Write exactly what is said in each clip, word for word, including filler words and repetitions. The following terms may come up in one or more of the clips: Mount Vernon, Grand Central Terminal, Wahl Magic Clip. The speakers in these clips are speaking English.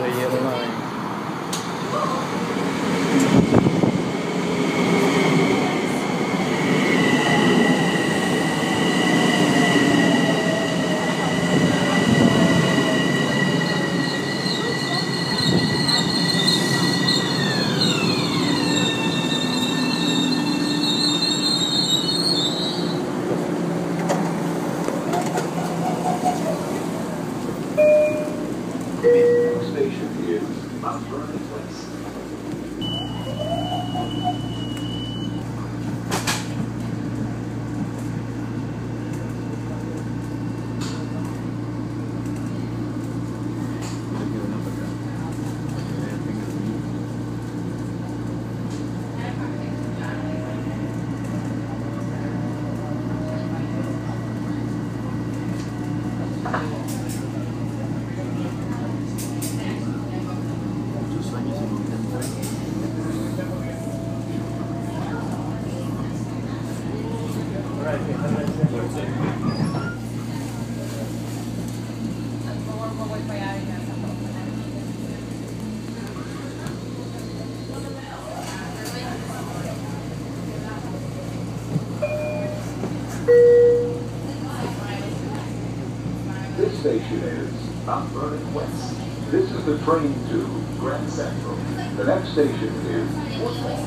चाहिए बना Mount Vernon place. This station is Mount Vernon West. This is the train to Grand Central. The next station is Woodlawn.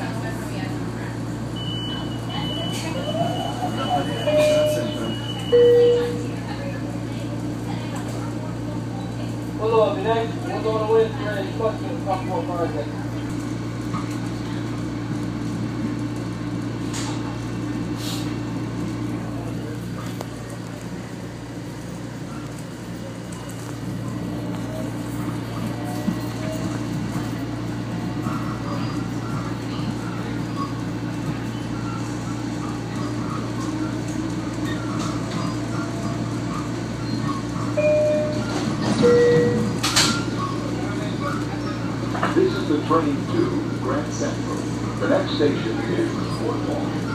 Hello, today we're going away to a fucking couple of projects. This is the train to Grand Central. The next station is Fort Walton.